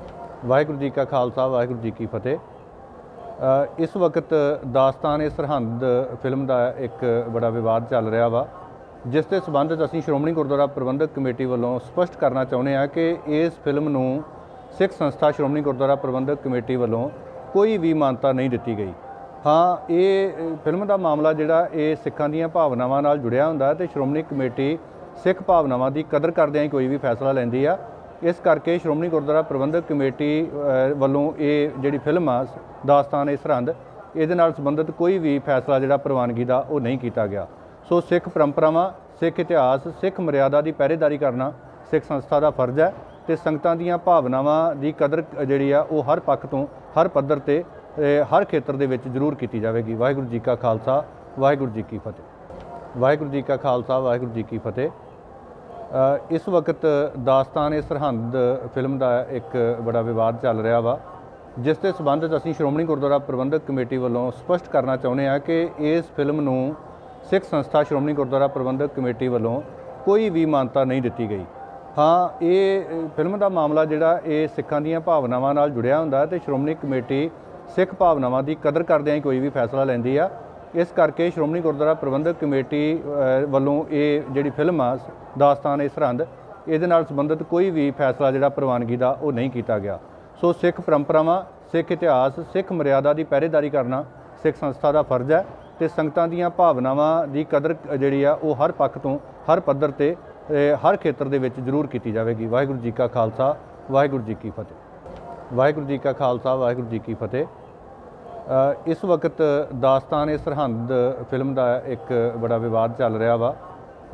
वाहिगुरु जी का खालसा वाहिगुरु जी की फतेह। इस वक्त दास्तान ए सरहंद फिल्म का एक बड़ा विवाद चल रहा वा, जिस के संबंध असीं श्रोमणी गुरुद्वारा प्रबंधक कमेटी वालों स्पष्ट करना चाहुंदे हां कि इस फिल्म नूं सिख संस्था श्रोमणी गुरुद्वारा प्रबंधक कमेटी वालों कोई भी मानता नहीं दी गई। हाँ, ये फिल्म का मामला जिहड़ा ये सिखां दीआं भावनावां नाल जुड़िया हुंदा है ते श्रोमणी कमेटी सिख भावनावां दी कदर करदिआं ही कोई भी फैसला लैंदी आ। इस करके श्रोमणी गुरुद्वारा प्रबंधक कमेटी वालों ये जिहड़ी फिल्म आ दास्तान ए सरहंद, इहदे नाल संबंधित कोई भी फैसला जिहड़ा प्रवानगी दा वो नहीं कीता गया। सो सिख परंपरावां, सिख इतिहास, सिख मर्यादा की पहरेदारी करना सिख संस्था का फर्ज है तो संगतां दीआं भावनावां की कदर जिहड़ी आ वो हर पक्ष तो, हर पद्धर ते, हर खेत्र दे विच जरूर की जाएगी। वाहिगुरू जी का खालसा वाहिगुरू जी की फतेह। वाहिगुरू जी का खालसा वाहिगुरू जी की फतेह। इस वक्त दास्तान ए सरहंद फिल्म का एक बड़ा विवाद चल रहा वा, जिस के संबंध असीं श्रोमणी गुरुद्वारा प्रबंधक कमेटी वालों स्पष्ट करना चाहुंदे हां कि इस फिल्म नूं सिख संस्था श्रोमणी गुरुद्वारा प्रबंधक कमेटी वालों कोई भी मानता नहीं दी गई। हाँ, ये फिल्म का मामला जिहड़ा ये सिखां दीआं भावनावां नाल जुड़िया हुंदा है ते श्रोमणी कमेटी सिख भावनावां की कदर करदिआं ही कोई भी फैसला लैंदी आ। इस करके श्रोमणी गुरुद्वारा प्रबंधक कमेटी वालों ये जिहड़ी फिल्म आ दास्तान ए सरहंद, इहदे नाल संबंधित कोई भी फैसला जिहड़ा प्रवानगी दा वो नहीं कीता गया। सो सिख परंपरावां, सिख इतिहास, सिख मर्यादा की पहरेदारी करना सिख संस्था का फर्ज है तो संगतां दीआं भावनावां की कदर जिहड़ी आ वो हर पक्ष तो, हर पद्धर ते, हर खेत्र दे विच जरूर की जाएगी। वाहिगुरू जी का खालसा वाहिगुरू जी की फतेह। वाहिगुरू जी का खालसा वाहिगुरू जी की फतेह। इस वक्त दास्तान ए सरहंद फिल्म का एक बड़ा विवाद चल रहा वा,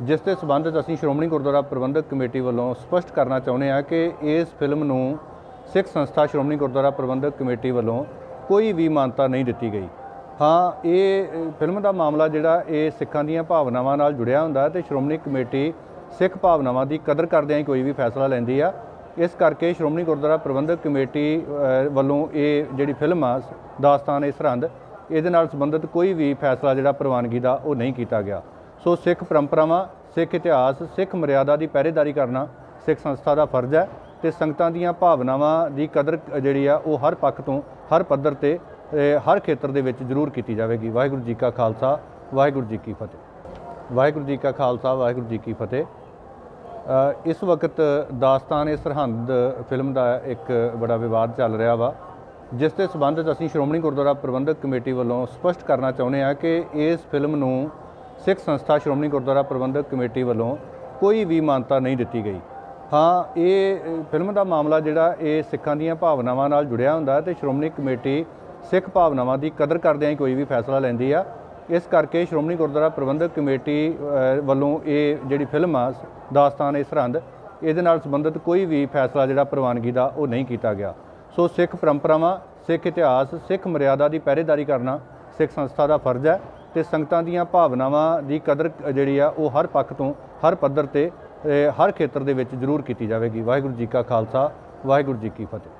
जिस के संबंध असीं श्रोमणी गुरुद्वारा प्रबंधक कमेटी वालों स्पष्ट करना चाहुंदे हां कि इस फिल्म नूं सिख संस्था श्रोमणी गुरुद्वारा प्रबंधक कमेटी वालों कोई भी मानता नहीं दी गई। हाँ, ये फिल्म का मामला जिहड़ा ये सिखां दीआं भावनावां नाल जुड़िया हुंदा है तो श्रोमणी कमेटी सिख भावनावां की कदर करदिआं ही कोई भी फैसला लैंदी आ। इस करके श्रोमणी गुरुद्वारा प्रबंधक कमेटी वालों ये जिहड़ी फिल्म आ दास्तान ए सरहंद, इहदे नाल संबंधित कोई भी फैसला जिहड़ा प्रवानगी दा वो नहीं कीता गया। सो सिख परंपरावां, सिख इतिहास, सिख मर्यादा की पहरेदारी करना सिख संस्था का फर्ज है तो संगतां दीआं भावनावां की कदर जिहड़ी आ वो हर पक्ष तो, हर पद्धर ते, हर खेत्र दे विच जरूर की जाएगी। वाहिगुरू जी का खालसा वाहिगुरू जी की फतेह। वाहिगुरू जी का खालसा वाहिगुरू जी की फतेह। इस वक्त दास्तान ए सरहंद फिल्म का एक बड़ा विवाद चल रहा वा, जिस के संबंध असीं श्रोमणी गुरुद्वारा प्रबंधक कमेटी वालों स्पष्ट करना चाहुंदे हां कि इस फिल्म नूं सिख संस्था श्रोमणी गुरुद्वारा प्रबंधक कमेटी वालों कोई भी मानता नहीं दी गई। हाँ, ये फिल्म का मामला जिहड़ा ये सिखां दीआं भावनावां नाल जुड़िया हुंदा है तो श्रोमणी कमेटी सिख भावनावां की कदर करदिआं ही कोई भी फैसला लैंदी आ। इस करके श्रोमणी गुरुद्वारा प्रबंधक कमेटी वालों ये जिहड़ी फिल्म आ दास्तान ए सरहंद, इहदे नाल संबंधित कोई भी फैसला जिहड़ा प्रवानगी दा वो नहीं कीता गया। सो सिख परंपरावां, सिख इतिहास, सिख मर्यादा की पहरेदारी करना सिख संस्था का फर्ज है तो संगतां दीआं भावनावां की कदर जिहड़ी आ वो हर पक्ष तो, हर पद्धर ते, हर खेत्र दे विच जरूर की जाएगी। वाहिगुरू जी का खालसा वाहिगुरू जी की फतेह।